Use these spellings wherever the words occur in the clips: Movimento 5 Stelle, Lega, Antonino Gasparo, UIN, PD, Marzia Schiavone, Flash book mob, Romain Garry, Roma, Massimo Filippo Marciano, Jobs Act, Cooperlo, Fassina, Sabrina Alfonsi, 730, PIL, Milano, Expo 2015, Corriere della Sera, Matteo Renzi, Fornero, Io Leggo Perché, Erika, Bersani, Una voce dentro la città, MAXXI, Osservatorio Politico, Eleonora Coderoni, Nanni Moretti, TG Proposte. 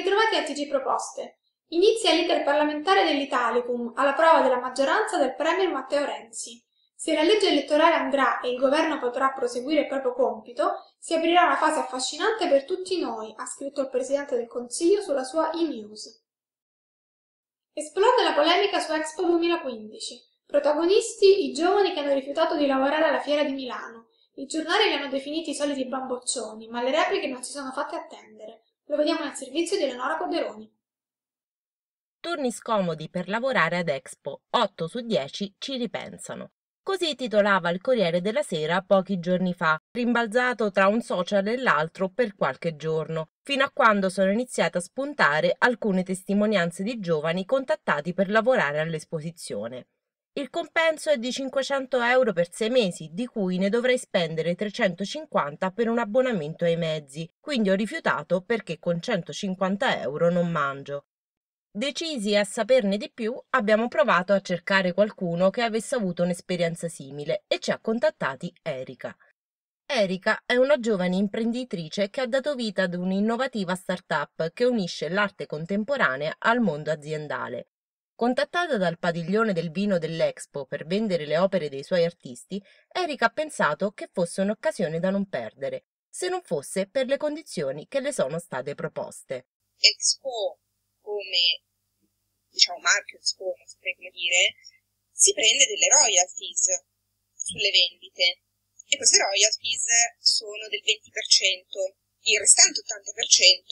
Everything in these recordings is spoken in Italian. ritrovati a TG Proposte. Inizia l'iter parlamentare dell'Italicum, alla prova della maggioranza del premier Matteo Renzi. Se la legge elettorale andrà e il governo potrà proseguire il proprio compito, si aprirà una fase affascinante per tutti noi, ha scritto il Presidente del Consiglio sulla sua e-news. Esplode la polemica su Expo 2015. Protagonisti i giovani che hanno rifiutato di lavorare alla fiera di Milano. I giornali li hanno definiti i soliti bamboccioni, ma le repliche non si sono fatte attendere. Lo vediamo nel servizio di Eleonora Coderoni. Turni scomodi per lavorare ad Expo. 8 su 10 ci ripensano. Così titolava il Corriere della Sera pochi giorni fa, rimbalzato tra un social e l'altro per qualche giorno, fino a quando sono iniziate a spuntare alcune testimonianze di giovani contattati per lavorare all'esposizione. Il compenso è di 500 euro per 6 mesi, di cui ne dovrei spendere 350 per un abbonamento ai mezzi, quindi ho rifiutato perché con 150 euro non mangio. Decisi a saperne di più, abbiamo provato a cercare qualcuno che avesse avuto un'esperienza simile e ci ha contattati Erika. Erika è una giovane imprenditrice che ha dato vita ad un'innovativa start-up che unisce l'arte contemporanea al mondo aziendale. Contattata dal padiglione del vino dell'Expo per vendere le opere dei suoi artisti, Erika ha pensato che fosse un'occasione da non perdere, se non fosse per le condizioni che le sono state proposte. Expo come diciamo marchio, non saprei come dire, si prende delle royalties sulle vendite e queste royalties sono del 20%, il restante 80%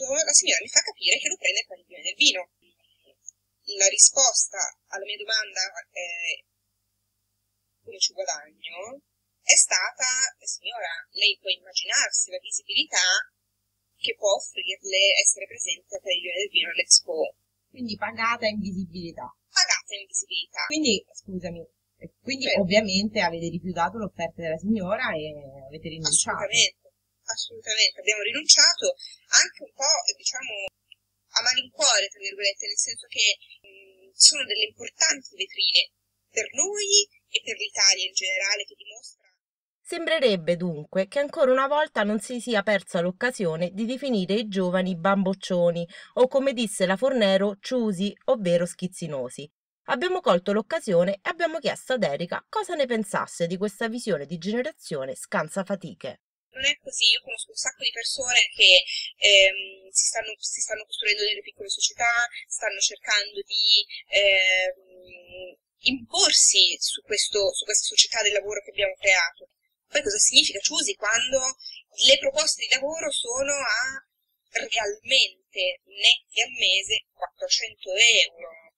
la signora mi fa capire che lo prende il padiglione del vino. La risposta alla mia domanda come ci guadagno è stata: signora, lei può immaginarsi la visibilità che può offrirle essere presente al padiglione del vino all'Expo. Quindi pagata invisibilità. Pagata invisibilità. Quindi, scusami, quindi certo. Ovviamente avete rifiutato l'offerta della signora e avete rinunciato. Assolutamente, assolutamente. Abbiamo rinunciato anche un po', diciamo, a malincuore, tra virgolette, nel senso che sono delle importanti vetrine per noi e per l'Italia in generale che dimostra. Sembrerebbe dunque che ancora una volta non si sia persa l'occasione di definire i giovani bamboccioni o, come disse la Fornero, ciusi, ovvero schizzinosi. Abbiamo colto l'occasione e abbiamo chiesto ad Erika cosa ne pensasse di questa visione di generazione scansafatiche. Non è così, io conosco un sacco di persone che si stanno costruendo delle piccole società, stanno cercando di imporsi su questa società del lavoro che abbiamo creato. Poi cosa significa ciusi quando le proposte di lavoro sono a realmente netti al mese 400 euro?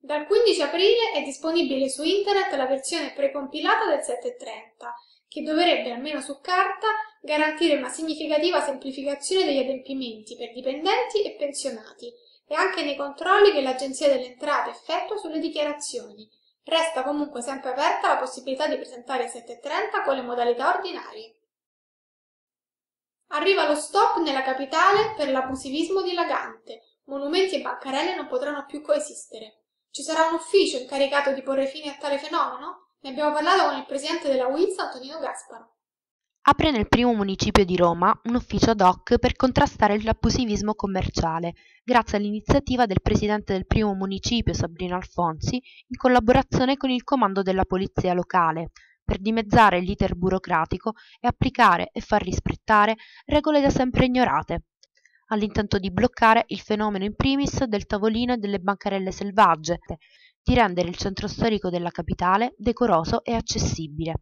Dal 15 aprile è disponibile su internet la versione precompilata del 730, che dovrebbe, almeno su carta, garantire una significativa semplificazione degli adempimenti per dipendenti e pensionati e anche nei controlli che l'Agenzia delle Entrate effettua sulle dichiarazioni. Resta comunque sempre aperta la possibilità di presentare il 730 con le modalità ordinarie. Arriva lo stop nella capitale per l'abusivismo dilagante. Monumenti e bancarelle non potranno più coesistere. Ci sarà un ufficio incaricato di porre fine a tale fenomeno? Ne abbiamo parlato con il presidente della UIN, Antonino Gasparo. Apre nel primo municipio di Roma un ufficio ad hoc per contrastare l'abusivismo commerciale, grazie all'iniziativa del presidente del primo municipio Sabrina Alfonsi in collaborazione con il comando della polizia locale, per dimezzare l'iter burocratico e applicare e far rispettare regole da sempre ignorate, all'intento di bloccare il fenomeno in primis del tavolino e delle bancarelle selvagge, di rendere il centro storico della capitale decoroso e accessibile.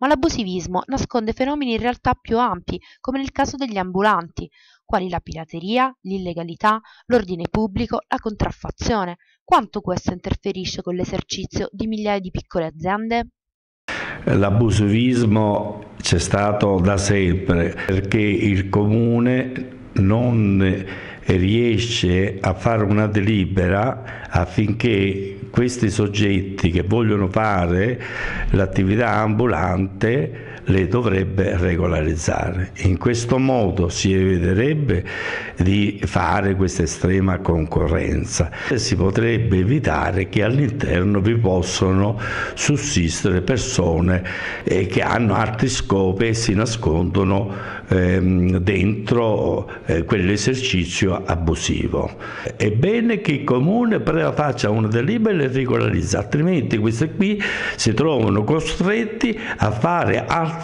Ma l'abusivismo nasconde fenomeni in realtà più ampi, come nel caso degli ambulanti, quali la pirateria, l'illegalità, l'ordine pubblico, la contraffazione. Quanto questo interferisce con l'esercizio di migliaia di piccole aziende? L'abusivismo c'è stato da sempre, perché il comune non riesce a fare una delibera affinché questi soggetti che vogliono fare l'attività ambulante le dovrebbe regolarizzare. In questo modo si eviterebbe di fare questa estrema concorrenza e si potrebbe evitare che all'interno vi possano sussistere persone che hanno altri scopi e si nascondono dentro quell'esercizio abusivo. È bene che il Comune faccia una delibera e le regolarizzi, altrimenti questi qui si trovano costretti a fare altre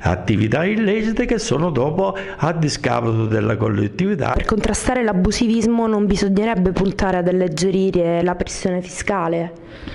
attività illecite che sono dopo a discapito della collettività. Per contrastare l'abusivismo non bisognerebbe puntare ad alleggerire la pressione fiscale?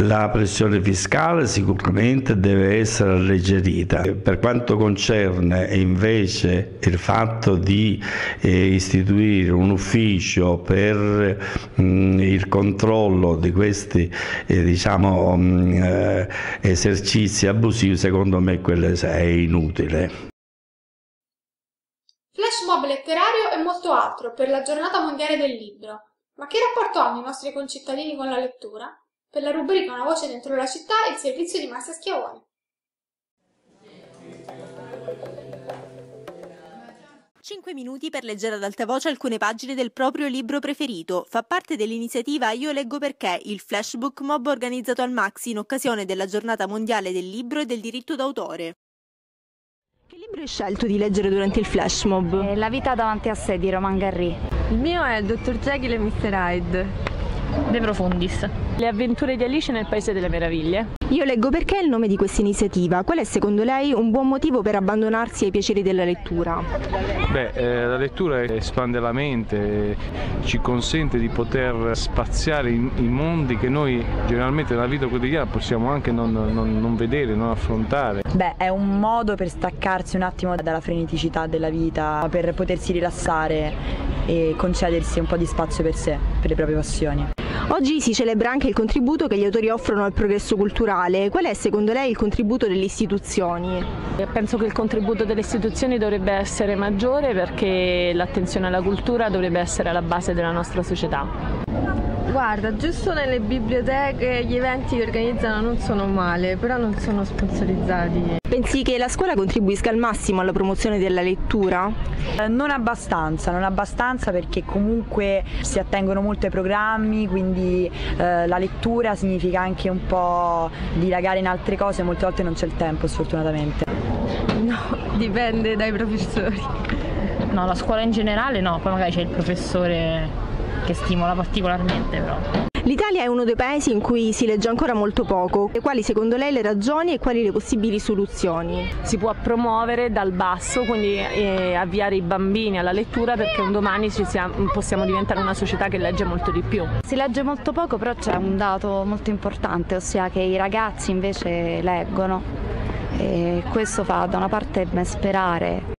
La pressione fiscale sicuramente deve essere alleggerita. Per quanto concerne invece il fatto di istituire un ufficio per il controllo di questi esercizi abusivi, secondo me quello è inutile. Flash mob letterario e molto altro per la giornata mondiale del libro. Ma che rapporto hanno i nostri concittadini con la lettura? Per la rubrica Una voce dentro la città e il servizio di Marzia Schiavone. Cinque minuti per leggere ad alta voce alcune pagine del proprio libro preferito. Fa parte dell'iniziativa Io Leggo Perché, il flashbook mob organizzato al MAXXI in occasione della giornata mondiale del libro e del diritto d'autore. Che libro hai scelto di leggere durante il flash mob? La vita davanti a sé di Romain Garry. Il mio è il Dottor Jekyll e Mr. Hyde. De Profundis. Le avventure di Alice nel Paese delle Meraviglie. Io Leggo Perché è il nome di questa iniziativa. Qual è secondo lei un buon motivo per abbandonarsi ai piaceri della lettura? La lettura espande la mente, ci consente di poter spaziare in mondi che noi generalmente nella vita quotidiana possiamo anche non vedere, non affrontare. È un modo per staccarsi un attimo dalla freneticità della vita, per potersi rilassare e concedersi un po' di spazio per sé, per le proprie passioni. Oggi si celebra anche il contributo che gli autori offrono al progresso culturale. Qual è secondo lei il contributo delle istituzioni? Penso che il contributo delle istituzioni dovrebbe essere maggiore, perché l'attenzione alla cultura dovrebbe essere alla base della nostra società. Guarda, giusto nelle biblioteche gli eventi che organizzano non sono male, però non sono sponsorizzati. Pensi che la scuola contribuisca al massimo alla promozione della lettura? Non abbastanza perché comunque si attengono molti ai programmi, quindi la lettura significa anche un po' dilagare in altre cose, molte volte non c'è il tempo sfortunatamente. No, dipende dai professori. No, la scuola in generale no, poi magari c'è il professore che stimola particolarmente però. L'Italia è uno dei paesi in cui si legge ancora molto poco. Quali secondo lei le ragioni e quali le possibili soluzioni? Si può promuovere dal basso, quindi avviare i bambini alla lettura, perché un domani possiamo diventare una società che legge molto di più. Si legge molto poco, però c'è un dato molto importante, ossia che i ragazzi invece leggono, e questo fa da una parte ben sperare.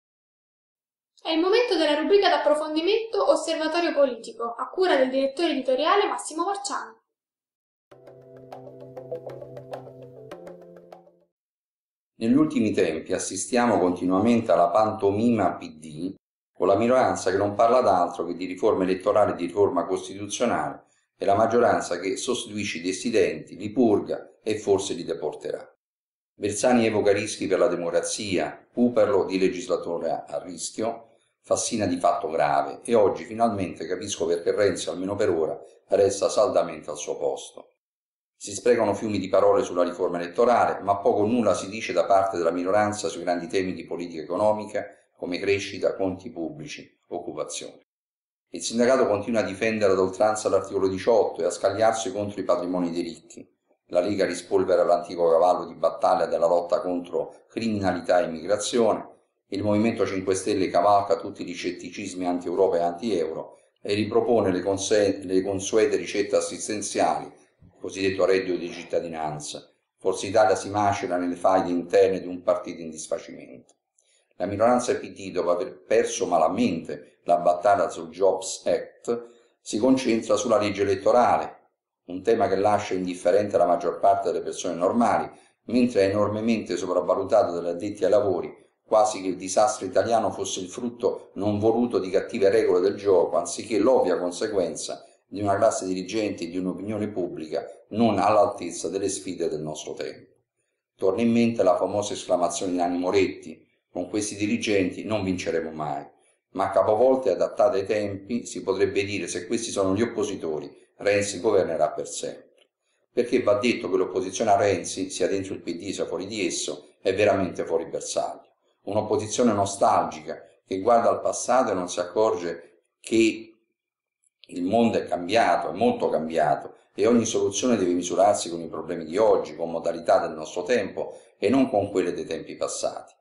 È il momento della rubrica d'approfondimento Osservatorio Politico, a cura del direttore editoriale Massimo Marciano. Negli ultimi tempi assistiamo continuamente alla pantomima PD, con la minoranza che non parla d'altro che di riforma elettorale e di riforma costituzionale, e la maggioranza che sostituisce i dissidenti, li purga e forse li deporterà. Bersani evoca rischi per la democrazia, Cooperlo di legislatore a rischio, Fassina di fatto grave, e oggi finalmente capisco perché Renzi, almeno per ora, resta saldamente al suo posto. Si sprecano fiumi di parole sulla riforma elettorale, ma poco o nulla si dice da parte della minoranza sui grandi temi di politica economica come crescita, conti pubblici, occupazione. Il sindacato continua a difendere ad oltranza l'articolo 18 e a scagliarsi contro i patrimoni dei ricchi. La Lega rispolvera l'antico cavallo di battaglia della lotta contro criminalità e immigrazione. Il Movimento 5 Stelle cavalca tutti gli scetticismi anti-Europa e anti-euro e ripropone le consuete ricette assistenziali, cosiddetto reddito di cittadinanza. Forza Italia si macera nelle faide interne di un partito in disfacimento. La minoranza PD, dopo aver perso malamente la battaglia sul Jobs Act, si concentra sulla legge elettorale, un tema che lascia indifferente la maggior parte delle persone normali, mentre è enormemente sopravvalutato dagli addetti ai lavori, quasi che il disastro italiano fosse il frutto non voluto di cattive regole del gioco, anziché l'ovvia conseguenza di una classe dirigente e di un'opinione pubblica non all'altezza delle sfide del nostro tempo. Torna in mente la famosa esclamazione di Nanni Moretti: con questi dirigenti non vinceremo mai. Ma capovolta e adattata ai tempi, si potrebbe dire: se questi sono gli oppositori, Renzi governerà per sempre. Perché va detto che l'opposizione a Renzi, sia dentro il PD sia fuori di esso, è veramente fuori bersaglio. Un'opposizione nostalgica che guarda al passato e non si accorge che il mondo è cambiato, è molto cambiato, e ogni soluzione deve misurarsi con i problemi di oggi, con modalità del nostro tempo e non con quelle dei tempi passati.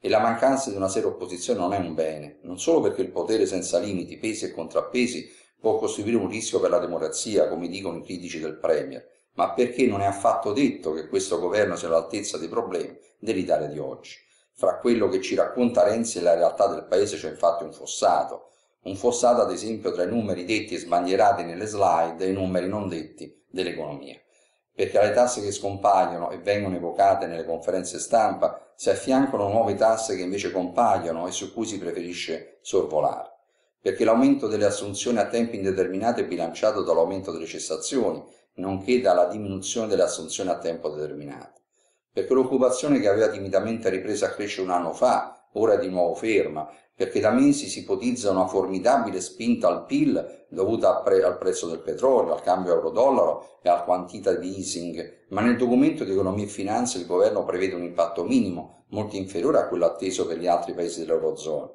E la mancanza di una seria opposizione non è un bene, non solo perché il potere senza limiti, pesi e contrappesi può costituire un rischio per la democrazia, come dicono i critici del Premier, ma perché non è affatto detto che questo governo sia all'altezza dei problemi dell'Italia di oggi. Fra quello che ci racconta Renzi e la realtà del paese c'è infatti un fossato ad esempio tra i numeri detti e sbandierati nelle slide e i numeri non detti dell'economia. Perché alle tasse che scompaiono e vengono evocate nelle conferenze stampa si affiancano nuove tasse che invece compaiono e su cui si preferisce sorvolare. Perché l'aumento delle assunzioni a tempo indeterminato è bilanciato dall'aumento delle cessazioni, nonché dalla diminuzione delle assunzioni a tempo determinato. Perché l'occupazione che aveva timidamente ripreso a crescere un anno fa, ora è di nuovo ferma, perché da mesi si ipotizza una formidabile spinta al PIL dovuta al prezzo del petrolio, al cambio euro-dollaro e al quantitative easing, ma nel documento di economia e finanza il governo prevede un impatto minimo, molto inferiore a quello atteso per gli altri paesi dell'Eurozona.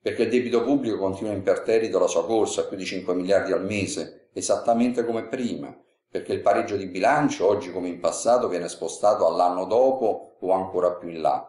Perché il debito pubblico continua imperterrito la sua corsa a più di 5 miliardi al mese, esattamente come prima, perché il pareggio di bilancio, oggi come in passato, viene spostato all'anno dopo o ancora più in là.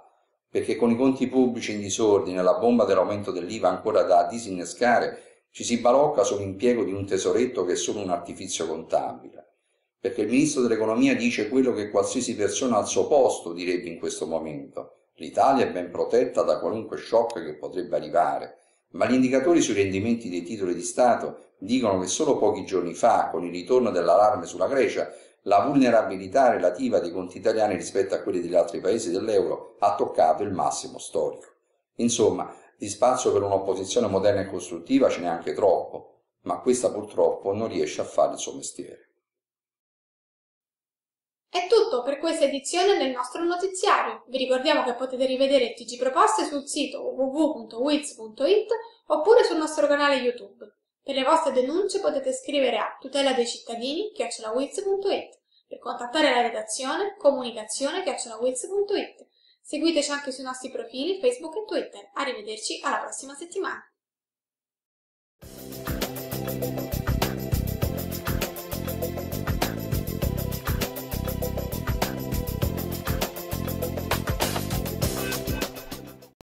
Perché con i conti pubblici in disordine, la bomba dell'aumento dell'IVA ancora da disinnescare, ci si balocca sull'impiego di un tesoretto che è solo un artificio contabile. Perché il ministro dell'economia dice quello che qualsiasi persona al suo posto direbbe in questo momento: l'Italia è ben protetta da qualunque shock che potrebbe arrivare, ma gli indicatori sui rendimenti dei titoli di Stato dicono che solo pochi giorni fa, con il ritorno dell'allarme sulla Grecia, la vulnerabilità relativa dei conti italiani rispetto a quelli degli altri paesi dell'euro ha toccato il massimo storico. Insomma, di spazio per un'opposizione moderna e costruttiva ce n'è anche troppo, ma questa purtroppo non riesce a fare il suo mestiere. È tutto per questa edizione del nostro notiziario. Vi ricordiamo che potete rivedere TG Proposte sul sito www.wiz.it oppure sul nostro canale YouTube. Per le vostre denunce potete scrivere a tutela dei cittadini@wiz.it, per contattare la redazione comunicazione@wiz.it. Seguiteci anche sui nostri profili Facebook e Twitter. Arrivederci alla prossima settimana.